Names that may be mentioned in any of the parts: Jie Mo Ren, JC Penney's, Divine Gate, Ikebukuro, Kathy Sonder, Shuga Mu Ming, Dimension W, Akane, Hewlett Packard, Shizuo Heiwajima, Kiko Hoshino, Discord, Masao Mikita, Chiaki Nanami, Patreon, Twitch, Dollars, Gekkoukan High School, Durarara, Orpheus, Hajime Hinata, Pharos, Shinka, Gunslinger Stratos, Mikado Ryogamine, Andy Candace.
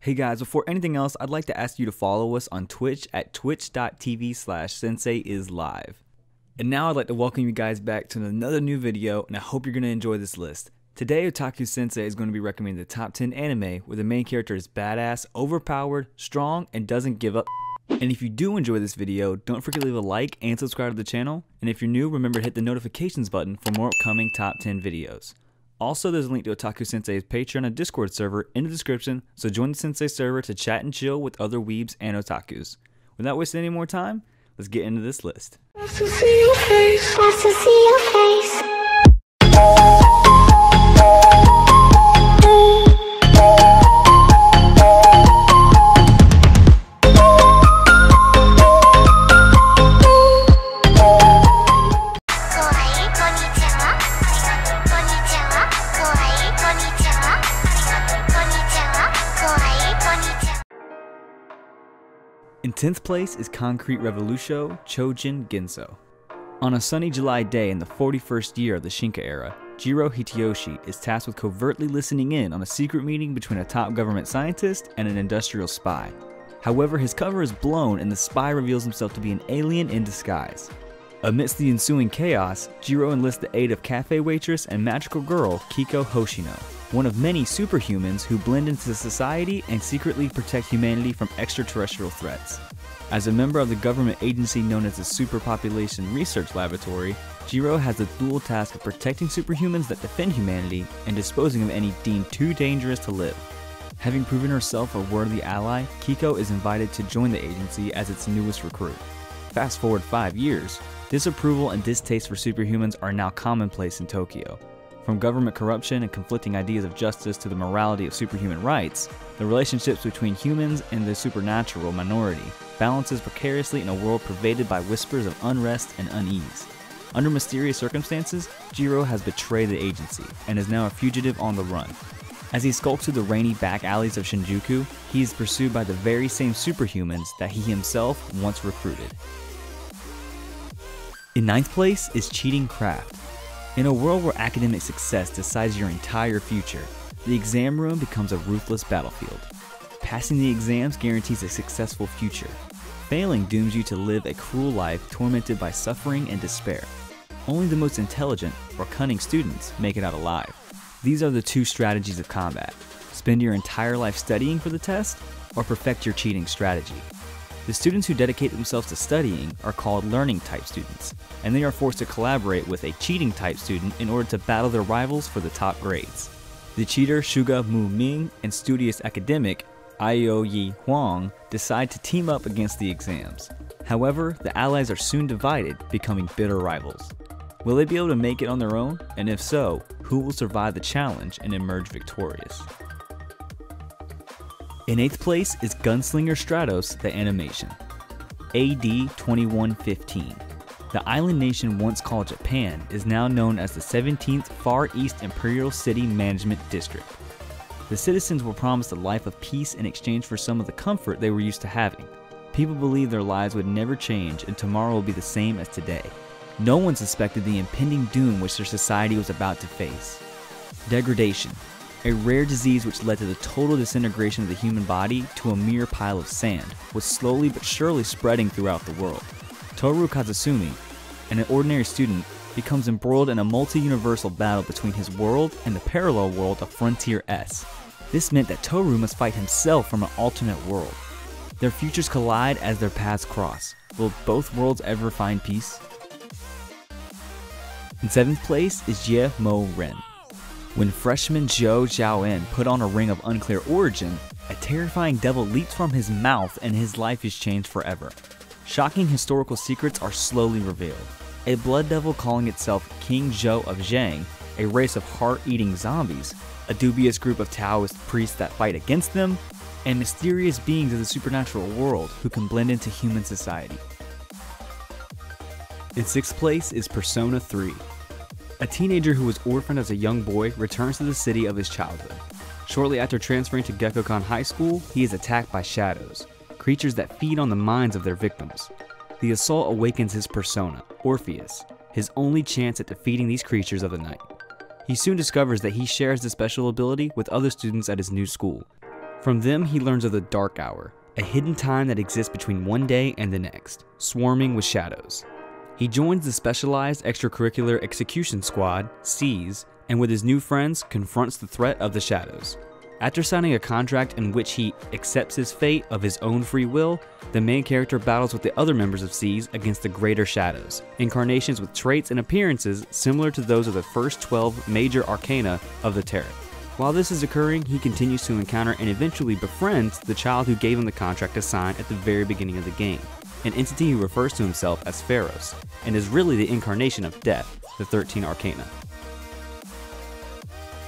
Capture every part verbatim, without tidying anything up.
Hey guys, before anything else, I'd like to ask you to follow us on Twitch at twitch dot t v slash sensei is live. And now I'd like to welcome you guys back to another new video, and I hope you're going to enjoy this list. Today, Otaku Sensei is going to be recommending the top ten anime where the main character is badass, overpowered, strong, and doesn't give up. And if you do enjoy this video, don't forget to leave a like and subscribe to the channel. And if you're new, remember to hit the notifications button for more upcoming top ten videos. Also, there's a link to Otaku Sensei's Patreon and Discord server in the description, so join the Sensei server to chat and chill with other weebs and otakus. Without wasting any more time, let's get into this list. Nice to see your face. Nice to see your face. In tenth place is Concrete Revolution Chojin Genso. On a sunny July day in the forty-first year of the Shinka era, Jiro Hitoyoshi is tasked with covertly listening in on a secret meeting between a top government scientist and an industrial spy. However, his cover is blown and the spy reveals himself to be an alien in disguise. Amidst the ensuing chaos, Jiro enlists the aid of cafe waitress and magical girl Kiko Hoshino, one of many superhumans who blend into society and secretly protect humanity from extraterrestrial threats. As a member of the government agency known as the Superpopulation Research Laboratory, Jiro has the dual task of protecting superhumans that defend humanity and disposing of any deemed too dangerous to live. Having proven herself a worthy ally, Kiko is invited to join the agency as its newest recruit. Fast forward five years, disapproval and distaste for superhumans are now commonplace in Tokyo. From government corruption and conflicting ideas of justice to the morality of superhuman rights, the relationships between humans and the supernatural minority balances precariously in a world pervaded by whispers of unrest and unease. Under mysterious circumstances, Jiro has betrayed the agency and is now a fugitive on the run. As he skulks through the rainy back alleys of Shinjuku, he is pursued by the very same superhumans that he himself once recruited. In ninth place is Cheating Craft. In a world where academic success decides your entire future, the exam room becomes a ruthless battlefield. Passing the exams guarantees a successful future. Failing dooms you to live a cruel life tormented by suffering and despair. Only the most intelligent or cunning students make it out alive. These are the two strategies of combat: spend your entire life studying for the test, or perfect your cheating strategy. The students who dedicate themselves to studying are called learning-type students, and they are forced to collaborate with a cheating-type student in order to battle their rivals for the top grades. The cheater Shuga Mu Ming and studious academic Ai O Ye Huang decide to team up against the exams. However, the allies are soon divided, becoming bitter rivals. Will they be able to make it on their own? And if so, who will survive the challenge and emerge victorious? In eighth place is Gunslinger Stratos, the animation. A D twenty-one fifteen. The island nation once called Japan is now known as the seventeenth Far East Imperial City Management District. The citizens were promised a life of peace in exchange for some of the comfort they were used to having. People believed their lives would never change and tomorrow will be the same as today. No one suspected the impending doom which their society was about to face. Degradation, a rare disease which led to the total disintegration of the human body to a mere pile of sand, was slowly but surely spreading throughout the world. Toru Kazasumi, an ordinary student, becomes embroiled in a multi-universal battle between his world and the parallel world of Frontier S. This meant that Toru must fight himself from an alternate world. Their futures collide as their paths cross. Will both worlds ever find peace? In seventh place is Jie Mo Ren. When freshman Zhou Zhaoen put on a ring of unclear origin, a terrifying devil leaps from his mouth and his life is changed forever. Shocking historical secrets are slowly revealed. A blood devil calling itself King Zhou of Zhang, a race of heart-eating zombies, a dubious group of Taoist priests that fight against them, and mysterious beings of the supernatural world who can blend into human society. In sixth place is Persona three. A teenager who was orphaned as a young boy returns to the city of his childhood. Shortly after transferring to Gekkoukan High School, he is attacked by shadows, creatures that feed on the minds of their victims. The assault awakens his persona, Orpheus, his only chance at defeating these creatures of the night. He soon discovers that he shares this special ability with other students at his new school. From them, he learns of the Dark Hour, a hidden time that exists between one day and the next, swarming with shadows. He joins the Specialized Extracurricular Execution Squad, SEAS, and with his new friends, confronts the threat of the shadows. After signing a contract in which he accepts his fate of his own free will, the main character battles with the other members of SEAS against the greater shadows, incarnations with traits and appearances similar to those of the first twelve major arcana of the tarot. While this is occurring, he continues to encounter and eventually befriends the child who gave him the contract to sign at the very beginning of the game, an entity who refers to himself as Pharos, and is really the incarnation of death, the thirteen arcana.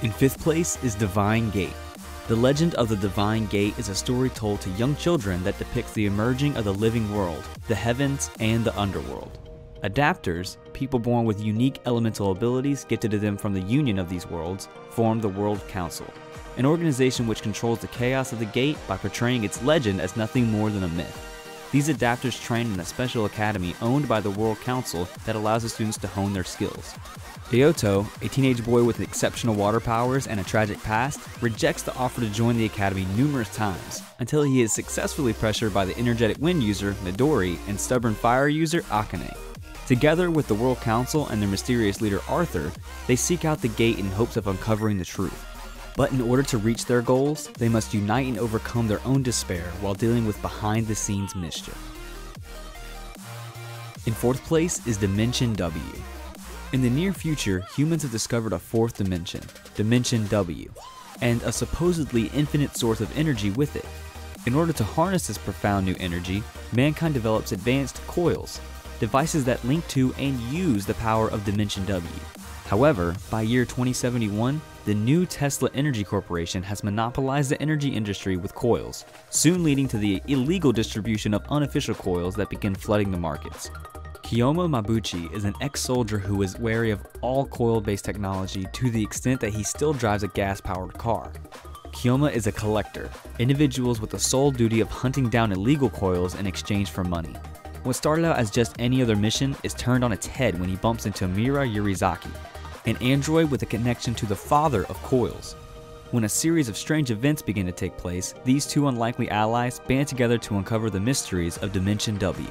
In fifth place is Divine Gate. The legend of the Divine Gate is a story told to young children that depicts the emerging of the living world, the heavens, and the underworld. Adapters, people born with unique elemental abilities gifted to them from the union of these worlds, form the World Council, an organization which controls the chaos of the gate by portraying its legend as nothing more than a myth. These adapters train in a special academy owned by the World Council that allows the students to hone their skills. Ryoto, a teenage boy with exceptional water powers and a tragic past, rejects the offer to join the academy numerous times, until he is successfully pressured by the energetic wind user, Midori, and stubborn fire user, Akane. Together with the World Council and their mysterious leader, Arthur, they seek out the gate in hopes of uncovering the truth. But in order to reach their goals, they must unite and overcome their own despair while dealing with behind-the-scenes mischief. In fourth place is Dimension W. In the near future, humans have discovered a fourth dimension, Dimension W, and a supposedly infinite source of energy with it. In order to harness this profound new energy, mankind develops advanced coils, devices that link to and use the power of Dimension W. However, by year twenty seventy-one, the new Tesla Energy Corporation has monopolized the energy industry with coils, soon leading to the illegal distribution of unofficial coils that begin flooding the markets. Kiyoma Mabuchi is an ex-soldier who is wary of all coil-based technology to the extent that he still drives a gas-powered car. Kiyoma is a collector, individuals with the sole duty of hunting down illegal coils in exchange for money. What started out as just any other mission is turned on its head when he bumps into Mira Yurizaki, an android with a connection to the father of coils. When a series of strange events begin to take place, these two unlikely allies band together to uncover the mysteries of Dimension W.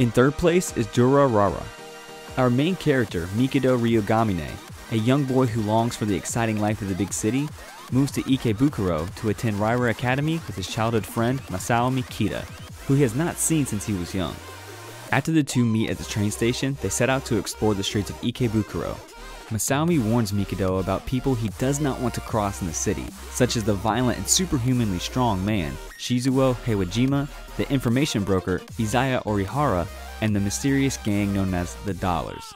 In third place is Durarara. Our main character, Mikado Ryogamine, a young boy who longs for the exciting life of the big city, moves to Ikebukuro to attend Raira Academy with his childhood friend Masao Mikita, who he has not seen since he was young. After the two meet at the train station, they set out to explore the streets of Ikebukuro. Masaomi warns Mikado about people he does not want to cross in the city, such as the violent and superhumanly strong man, Shizuo Heiwajima, the information broker, Izaya Orihara, and the mysterious gang known as the Dollars.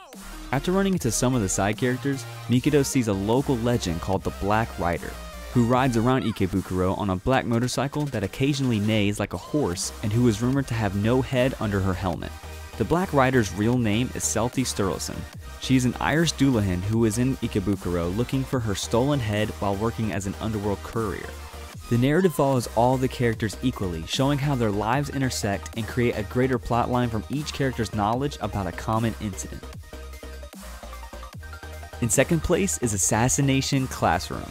After running into some of the side characters, Mikado sees a local legend called the Black Rider, who rides around Ikebukuro on a black motorcycle that occasionally neighs like a horse and who is rumored to have no head under her helmet. The Black Rider's real name is Selthie Sturluson. She is an Irish doulahan who is in Ikebukuro looking for her stolen head while working as an underworld courier. The narrative follows all the characters equally, showing how their lives intersect and create a greater plotline from each character's knowledge about a common incident. In second place is Assassination Classroom.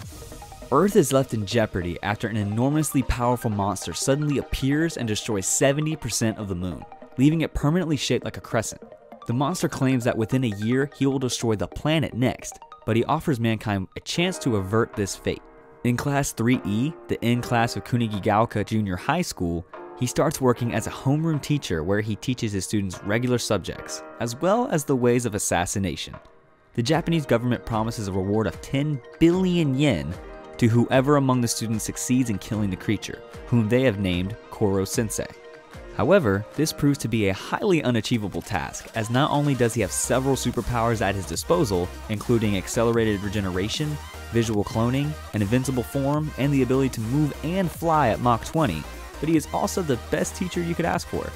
Earth is left in jeopardy after an enormously powerful monster suddenly appears and destroys seventy percent of the moon, leaving it permanently shaped like a crescent. The monster claims that within a year he will destroy the planet next, but he offers mankind a chance to avert this fate. In Class three E, the end class of Kunigigaoka Junior High School, he starts working as a homeroom teacher where he teaches his students regular subjects, as well as the ways of assassination. The Japanese government promises a reward of ten billion yen to whoever among the students succeeds in killing the creature, whom they have named Koro-sensei. However, this proves to be a highly unachievable task, as not only does he have several superpowers at his disposal, including accelerated regeneration, visual cloning, an invincible form, and the ability to move and fly at Mach twenty, but he is also the best teacher you could ask for,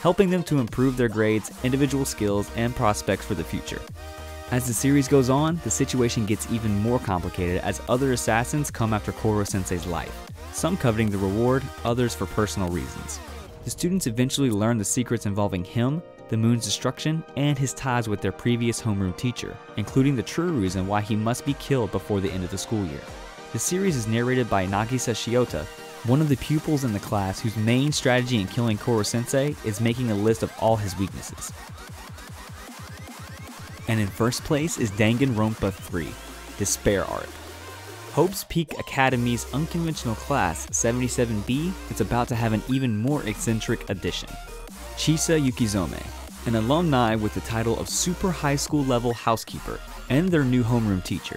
helping them to improve their grades, individual skills, and prospects for the future. As the series goes on, the situation gets even more complicated as other assassins come after Koro-sensei's life, some coveting the reward, others for personal reasons. The students eventually learn the secrets involving him, the moon's destruction, and his ties with their previous homeroom teacher, including the true reason why he must be killed before the end of the school year. The series is narrated by Nagisa Shiota, one of the pupils in the class whose main strategy in killing Koro-sensei is making a list of all his weaknesses. And in first place is Danganronpa three, Despair Arc. Hope's Peak Academy's unconventional class, seventy-seven B, is about to have an even more eccentric addition. Chisa Yukizome, an alumni with the title of Super High School Level Housekeeper and their new homeroom teacher.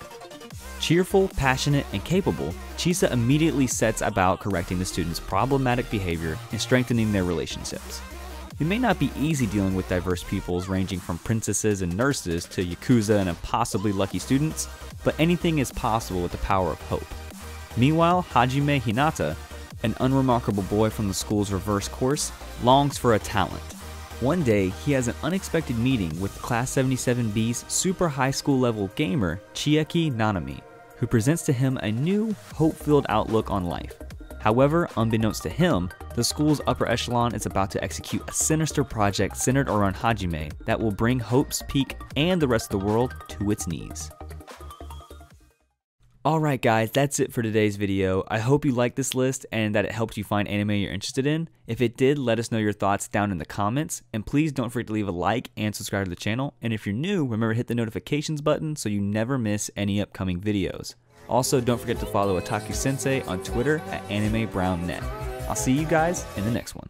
Cheerful, passionate, and capable, Chisa immediately sets about correcting the students' problematic behavior and strengthening their relationships. It may not be easy dealing with diverse pupils ranging from princesses and nurses to Yakuza and impossibly lucky students, but anything is possible with the power of hope. Meanwhile, Hajime Hinata, an unremarkable boy from the school's reverse course, longs for a talent. One day, he has an unexpected meeting with Class seventy-seven B's super high school level gamer, Chiaki Nanami, who presents to him a new, hope-filled outlook on life. However, unbeknownst to him, the school's upper echelon is about to execute a sinister project centered around Hajime that will bring Hope's Peak and the rest of the world to its knees. Alright guys, that's it for today's video. I hope you liked this list and that it helped you find anime you're interested in. If it did, let us know your thoughts down in the comments, and please don't forget to leave a like and subscribe to the channel, and if you're new, remember to hit the notifications button so you never miss any upcoming videos. Also, don't forget to follow Otaku Sensei on Twitter at AnimeBrownNet. I'll see you guys in the next one.